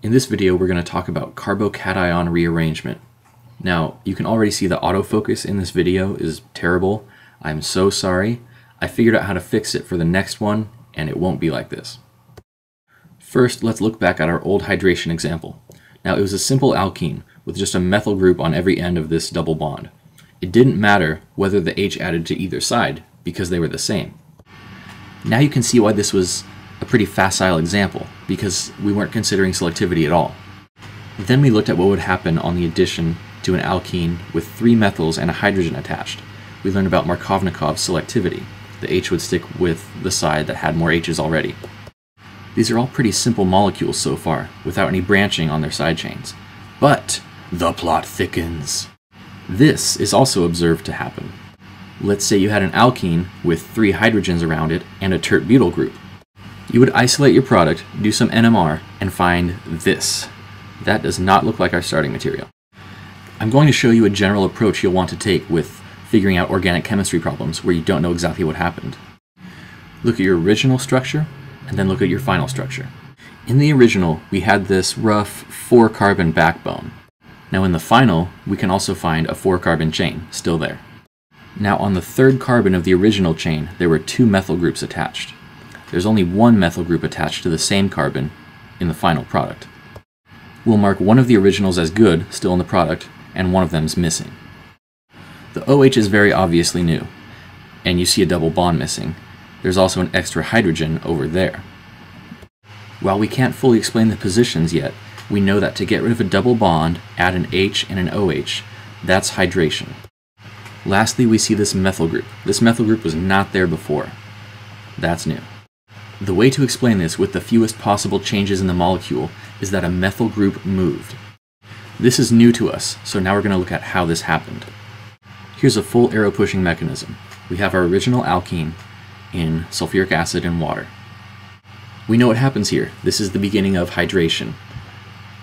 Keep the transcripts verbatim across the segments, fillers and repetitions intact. In this video, we're going to talk about carbocation rearrangement. Now, you can already see the autofocus in this video is terrible. I'm so sorry. I figured out how to fix it for the next one, and it won't be like this. First, let's look back at our old hydration example. Now, it was a simple alkene with just a methyl group on every end of this double bond. It didn't matter whether the H added to either side because they were the same. Now you can see why this was a pretty facile example, because we weren't considering selectivity at all. Then we looked at what would happen on the addition to an alkene with three methyls and a hydrogen attached. We learned about Markovnikov's selectivity. The H would stick with the side that had more H's already. These are all pretty simple molecules so far, without any branching on their side chains. But the plot thickens. This is also observed to happen. Let's say you had an alkene with three hydrogens around it and a tert-butyl group. You would isolate your product, do some N M R, and find this. That does not look like our starting material. I'm going to show you a general approach you'll want to take with figuring out organic chemistry problems where you don't know exactly what happened. Look at your original structure, and then look at your final structure. In the original, we had this rough four-carbon backbone. Now in the final, we can also find a four-carbon chain, still there. Now on the third carbon of the original chain, there were two methyl groups attached. There's only one methyl group attached to the same carbon in the final product. We'll mark one of the originals as good, still in the product, and one of them's missing. The OH is very obviously new, and you see a double bond missing. There's also an extra hydrogen over there. While we can't fully explain the positions yet, we know that to get rid of a double bond, add an H and an OH. That's hydration. Lastly, we see this methyl group. This methyl group was not there before. That's new. The way to explain this with the fewest possible changes in the molecule is that a methyl group moved. This is new to us, so now we're going to look at how this happened. Here's a full aeropushing mechanism. We have our original alkene in sulfuric acid and water. We know what happens here. This is the beginning of hydration.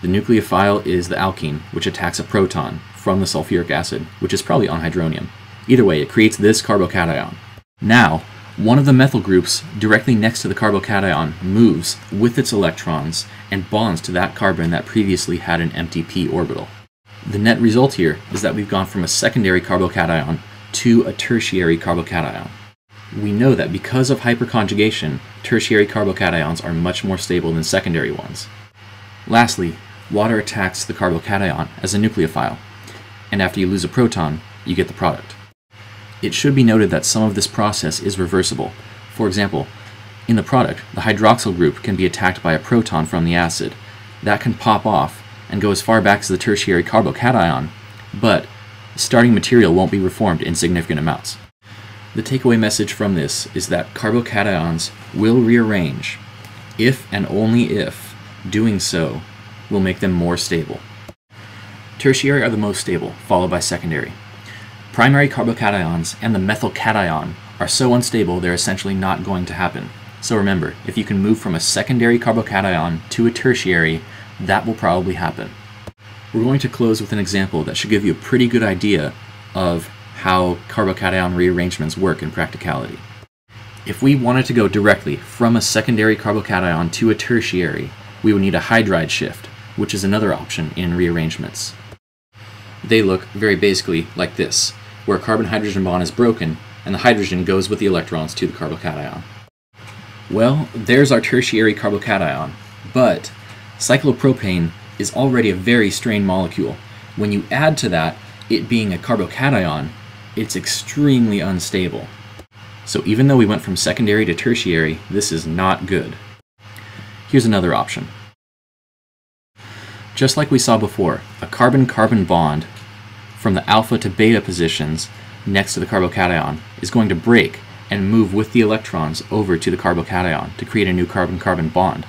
The nucleophile is the alkene, which attacks a proton from the sulfuric acid, which is probably on hydronium. Either way, it creates this carbocation. Now, one of the methyl groups directly next to the carbocation moves with its electrons and bonds to that carbon that previously had an empty p orbital. The net result here is that we've gone from a secondary carbocation to a tertiary carbocation. We know that because of hyperconjugation, tertiary carbocations are much more stable than secondary ones. Lastly, water attacks the carbocation as a nucleophile, and after you lose a proton, you get the product. It should be noted that some of this process is reversible. For example, in the product, the hydroxyl group can be attacked by a proton from the acid. That can pop off and go as far back as the tertiary carbocation, but starting material won't be reformed in significant amounts. The takeaway message from this is that carbocations will rearrange if and only if doing so will make them more stable. Tertiary are the most stable, followed by secondary. Primary carbocations and the methyl cation are so unstable they're essentially not going to happen. So remember, if you can move from a secondary carbocation to a tertiary, that will probably happen. We're going to close with an example that should give you a pretty good idea of how carbocation rearrangements work in practicality. If we wanted to go directly from a secondary carbocation to a tertiary, we would need a hydride shift, which is another option in rearrangements. They look very basically like this, where a carbon-hydrogen bond is broken, and the hydrogen goes with the electrons to the carbocation. Well, there's our tertiary carbocation, but cyclopropane is already a very strained molecule. When you add to that, it being a carbocation, it's extremely unstable. So even though we went from secondary to tertiary, this is not good. Here's another option. Just like we saw before, a carbon-carbon bond from the alpha to beta positions next to the carbocation is going to break and move with the electrons over to the carbocation to create a new carbon-carbon bond.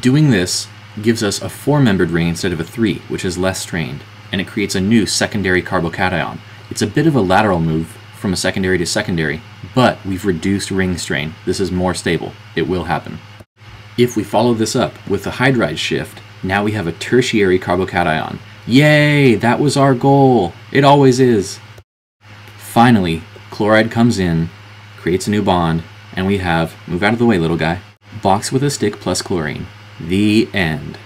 Doing this gives us a four-membered ring instead of a three, which is less strained, and it creates a new secondary carbocation. It's a bit of a lateral move from a secondary to secondary, but we've reduced ring strain. This is more stable. It will happen. If we follow this up with a hydride shift, now we have a tertiary carbocation. Yay! That was our goal! It always is! Finally, chloride comes in, creates a new bond, and we have, move out of the way little guy, box with a stick plus chlorine. The end.